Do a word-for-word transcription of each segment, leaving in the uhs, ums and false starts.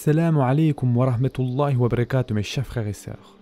Assalamu alaikum wa rahmatullahi wa barakatuh, mes chers frères et sœurs.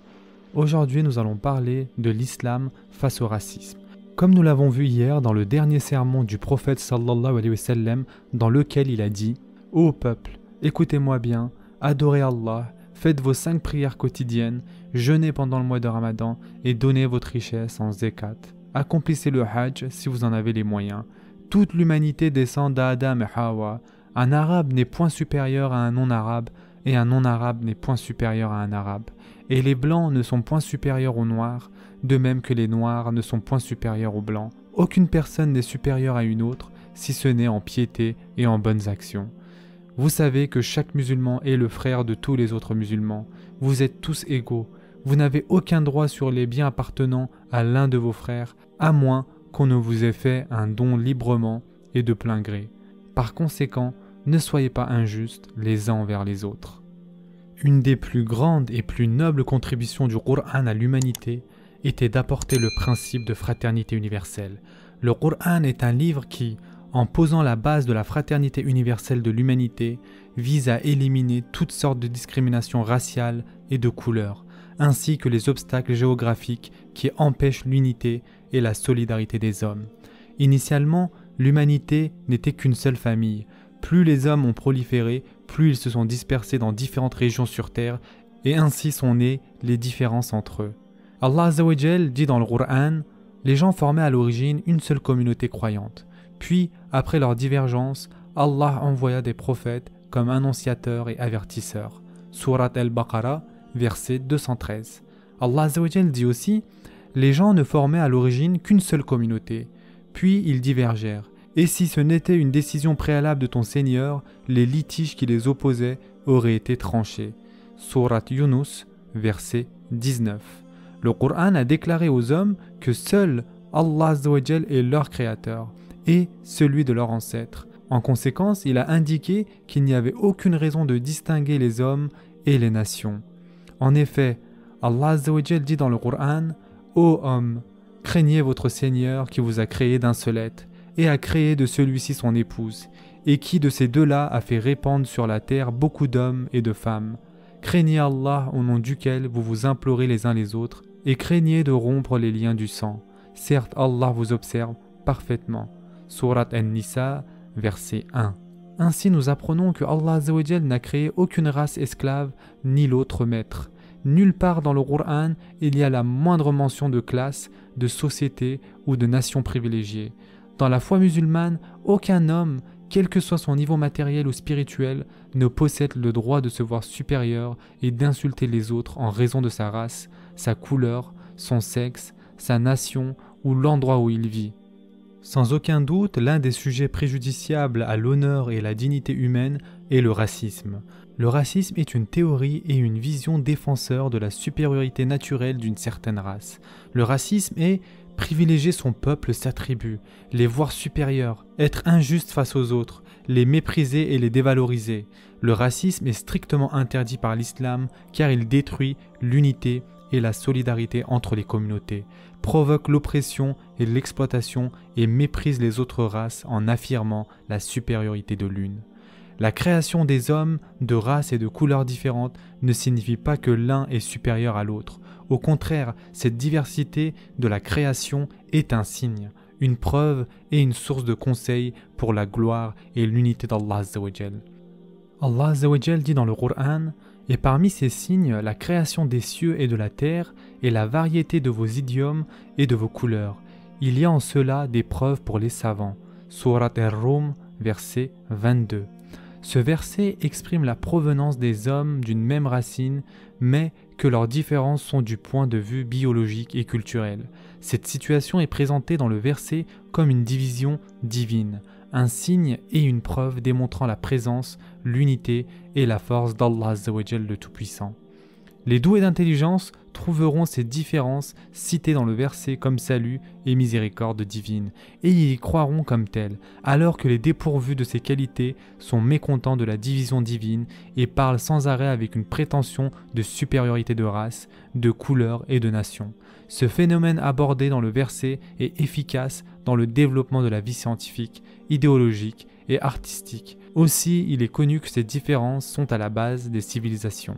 Aujourd'hui, nous allons parler de l'islam face au racisme. Comme nous l'avons vu hier dans le dernier sermon du prophète sallallahu alayhi wa sallam, dans lequel il a dit « Ô peuple, écoutez-moi bien, adorez Allah, faites vos cinq prières quotidiennes, jeûnez pendant le mois de Ramadan et donnez votre richesse en zekat. Accomplissez le hajj si vous en avez les moyens. Toute l'humanité descend d'Adam et Hawa. Un arabe n'est point supérieur à un non-arabe, et un non-arabe n'est point supérieur à un arabe. Et les blancs ne sont point supérieurs aux noirs, de même que les noirs ne sont point supérieurs aux blancs. Aucune personne n'est supérieure à une autre, si ce n'est en piété et en bonnes actions. Vous savez que chaque musulman est le frère de tous les autres musulmans. Vous êtes tous égaux. Vous n'avez aucun droit sur les biens appartenant à l'un de vos frères, à moins qu'on ne vous ait fait un don librement et de plein gré. Par conséquent, ne soyez pas injustes les uns envers les autres. Une des plus grandes et plus nobles contributions du Qur'an à l'humanité était d'apporter le principe de fraternité universelle. Le Qur'an est un livre qui, en posant la base de la fraternité universelle de l'humanité, vise à éliminer toutes sortes de discriminations raciales et de couleurs, ainsi que les obstacles géographiques qui empêchent l'unité et la solidarité des hommes. Initialement, l'humanité n'était qu'une seule famille. Plus les hommes ont proliféré, plus ils se sont dispersés dans différentes régions sur terre, et ainsi sont nées les différences entre eux. Allah Azza wa Jal dit dans le Qur'an, les gens formaient à l'origine une seule communauté croyante. Puis, après leur divergence, Allah envoya des prophètes comme annonciateurs et avertisseurs. Surat Al-Baqarah, verset deux cent treize. Allah Azza wa Jal dit aussi, les gens ne formaient à l'origine qu'une seule communauté. Puis ils divergèrent. Et si ce n'était une décision préalable de ton Seigneur, les litiges qui les opposaient auraient été tranchés. Surat Yunus, verset dix-neuf. Le Qur'an a déclaré aux hommes que seul Allah Azza wa Jal est leur créateur et celui de leurs ancêtres. En conséquence, il a indiqué qu'il n'y avait aucune raison de distinguer les hommes et les nations. En effet, Allah Azza wa Jal dit dans le Qur'an « Ô hommes, craignez votre Seigneur qui vous a créé d'un seul être, et a créé de celui-ci son épouse, et qui de ces deux-là a fait répandre sur la terre beaucoup d'hommes et de femmes. Craignez Allah au nom duquel vous vous implorez les uns les autres, et craignez de rompre les liens du sang. Certes, Allah vous observe parfaitement. » Sourate An-Nisa, verset un. Ainsi nous apprenons que Allah Azza wa Jal n'a créé aucune race esclave, ni l'autre maître. Nulle part dans le Qur'an il y a la moindre mention de classe, de société ou de nation privilégiée. Dans la foi musulmane, aucun homme, quel que soit son niveau matériel ou spirituel, ne possède le droit de se voir supérieur et d'insulter les autres en raison de sa race, sa couleur, son sexe, sa nation ou l'endroit où il vit. Sans aucun doute, l'un des sujets préjudiciables à l'honneur et la dignité humaine est le racisme. Le racisme est une théorie et une vision défenseur de la supériorité naturelle d'une certaine race. Le racisme est privilégier son peuple, sa tribu, les voir supérieurs, être injuste face aux autres, les mépriser et les dévaloriser. Le racisme est strictement interdit par l'islam car il détruit l'unité et la solidarité entre les communautés, provoque l'oppression et l'exploitation et méprise les autres races en affirmant la supériorité de l'une. La création des hommes de races et de couleurs différentes ne signifie pas que l'un est supérieur à l'autre. Au contraire, cette diversité de la création est un signe, une preuve et une source de conseil pour la gloire et l'unité d'Allah Azza wa Jal. Allah Azza wa Jal dit dans le Qur'an, « Et parmi ces signes, la création des cieux et de la terre et la variété de vos idiomes et de vos couleurs. Il y a en cela des preuves pour les savants. » Surat Ar-Rum, verset vingt-deux. Ce verset exprime la provenance des hommes d'une même racine, mais que leurs différences sont du point de vue biologique et culturel. Cette situation est présentée dans le verset comme une division divine, un signe et une preuve démontrant la présence, l'unité et la force d'Allah Azza wa Jal le Tout-Puissant. Les doués d'intelligence trouveront ces différences citées dans le verset comme salut et miséricorde divine, et ils y croiront comme telles, alors que les dépourvus de ces qualités sont mécontents de la division divine et parlent sans arrêt avec une prétention de supériorité de race, de couleur et de nation. Ce phénomène abordé dans le verset est efficace dans le développement de la vie scientifique, idéologique et artistique. Aussi, il est connu que ces différences sont à la base des civilisations.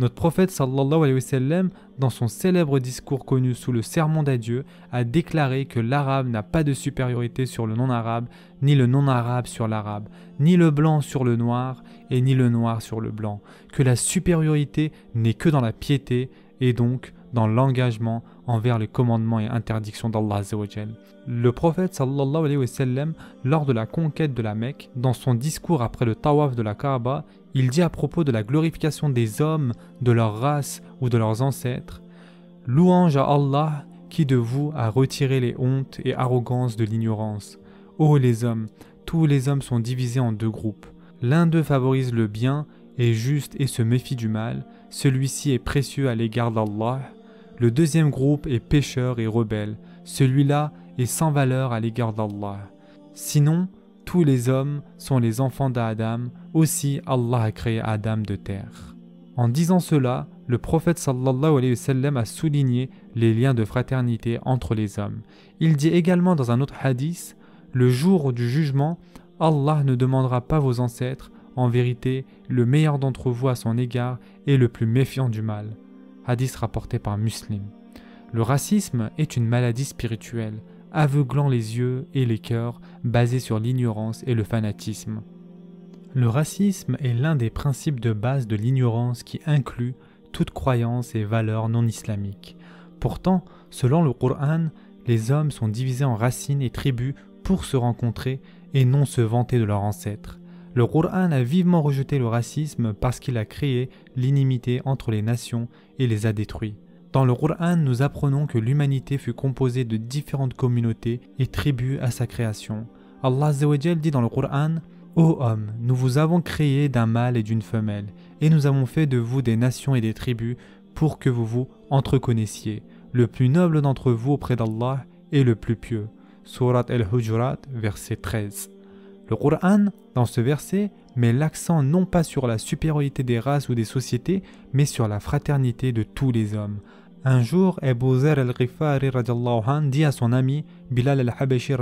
Notre prophète sallallahu alayhi wa sallam, dans son célèbre discours connu sous le serment d'adieu, a déclaré que l'arabe n'a pas de supériorité sur le non-arabe, ni le non-arabe sur l'arabe, ni le blanc sur le noir, et ni le noir sur le blanc, que la supériorité n'est que dans la piété, et donc dans l'engagement envers les commandements et interdictions d'Allah Azzawajal. Le prophète sallallahu alayhi wa sallam, lors de la conquête de la Mecque, dans son discours après le tawaf de la Kaaba, il dit à propos de la glorification des hommes, de leur race ou de leurs ancêtres, « Louange à Allah qui de vous a retiré les hontes et arrogances de l'ignorance. Ô les hommes, tous les hommes sont divisés en deux groupes. L'un d'eux favorise le bien, est juste et se méfie du mal. Celui-ci est précieux à l'égard d'Allah. Le deuxième groupe est pécheur et rebelle. Celui-là est sans valeur à l'égard d'Allah. Sinon, tous les hommes sont les enfants d'Adam. Aussi, Allah a créé Adam de terre. » En disant cela, le prophète sallallahu alayhi wa sallam a souligné les liens de fraternité entre les hommes. Il dit également dans un autre hadith, « Le jour du jugement, Allah ne demandera pas vos ancêtres. En vérité, le meilleur d'entre vous à son égard est le plus méfiant du mal. » Hadith rapporté par Muslim. Le racisme est une maladie spirituelle, aveuglant les yeux et les cœurs, basée sur l'ignorance et le fanatisme. Le racisme est l'un des principes de base de l'ignorance qui inclut toute croyance et valeur non islamique. Pourtant, selon le Qur'an, les hommes sont divisés en racines et tribus pour se rencontrer et non se vanter de leurs ancêtres. Le Qur'an a vivement rejeté le racisme parce qu'il a créé l'inimité entre les nations et les a détruits. Dans le Qur'an, nous apprenons que l'humanité fut composée de différentes communautés et tribus à sa création. Allah Azzawajal dit dans le Qur'an, « Ô hommes, nous vous avons créé d'un mâle et d'une femelle, et nous avons fait de vous des nations et des tribus pour que vous vous entreconnaissiez. Le plus noble d'entre vous auprès d'Allah est le plus pieux. » Surat Al-Hujurat, verset treize. Le Qur'an, dans ce verset, met l'accent non pas sur la supériorité des races ou des sociétés, mais sur la fraternité de tous les hommes. Un jour, Abu Dharr al-Ghifari dit à son ami Bilal al-Habashi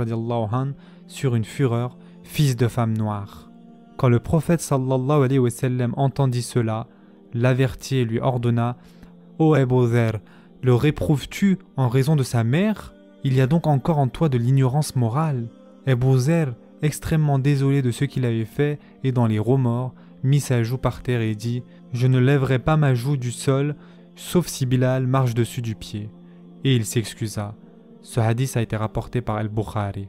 sur une fureur, « Fils de femme noire ». Quand le prophète sallallahu alayhi wa sallam entendit cela, l'avertit et lui ordonna, « Ô Abu Dharr, le réprouves-tu en raison de sa mère? Il y a donc encore en toi de l'ignorance morale. » Abu Dharr, extrêmement désolé de ce qu'il avait fait et dans les remords, mit sa joue par terre et dit « Je ne lèverai pas ma joue du sol, sauf si Bilal marche dessus du pied. » Et il s'excusa. Ce hadith a été rapporté par Al-Bukhari.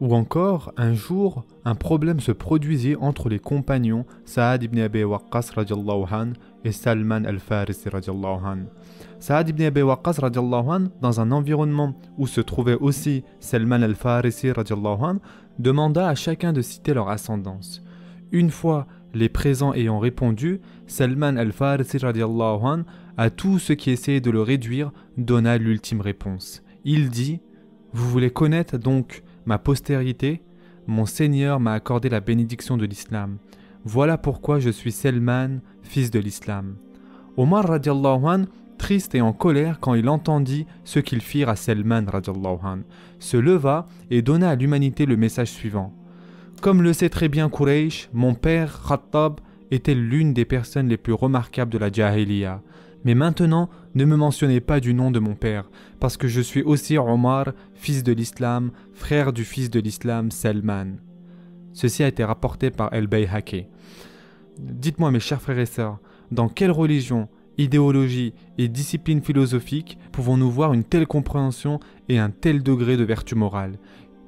Ou encore, un jour, un problème se produisit entre les compagnons Sa'ad ibn Abi Waqqas et Salman al-Farisi. Sa'ad ibn Abi Waqqas, dans un environnement où se trouvait aussi Salman al-Farisi, demanda à chacun de citer leur ascendance. Une fois les présents ayant répondu, Salman al-Farisi à tous ceux qui essayaient de le réduire donna l'ultime réponse. Il dit « Vous voulez connaître donc ma postérité? Mon Seigneur m'a accordé la bénédiction de l'Islam. Voilà pourquoi je suis Salman, fils de l'Islam. » Omar, triste et en colère quand il entendit ce qu'ils firent à Salman, se leva et donna à l'humanité le message suivant. « Comme le sait très bien Kureish, mon père, Khattab, était l'une des personnes les plus remarquables de la Jahiliya. Mais maintenant, ne me mentionnez pas du nom de mon père, parce que je suis aussi Omar, fils de l'Islam, frère du fils de l'Islam, Salman. » Ceci a été rapporté par El-Bayhaqi. Dites-moi mes chers frères et sœurs, dans quelle religion, idéologie et discipline philosophique pouvons-nous voir une telle compréhension et un tel degré de vertu morale?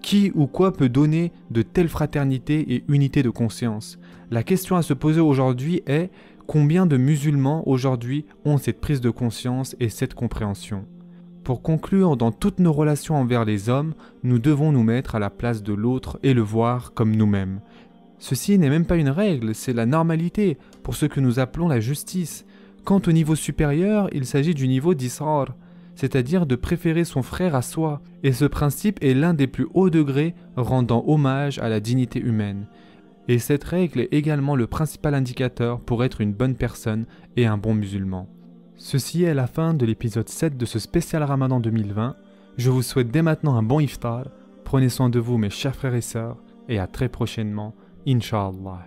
Qui ou quoi peut donner de telle fraternité et unité de conscience? La question à se poser aujourd'hui est: combien de musulmans aujourd'hui ont cette prise de conscience et cette compréhension? Pour conclure, dans toutes nos relations envers les hommes, nous devons nous mettre à la place de l'autre et le voir comme nous-mêmes. Ceci n'est même pas une règle, c'est la normalité, pour ce que nous appelons la justice. Quant au niveau supérieur, il s'agit du niveau d'israr, c'est-à-dire de préférer son frère à soi, et ce principe est l'un des plus hauts degrés rendant hommage à la dignité humaine. Et cette règle est également le principal indicateur pour être une bonne personne et un bon musulman. Ceci est la fin de l'épisode sept de ce spécial Ramadan deux mille vingt. Je vous souhaite dès maintenant un bon iftar. Prenez soin de vous mes chers frères et sœurs, et à très prochainement, Inch'Allah.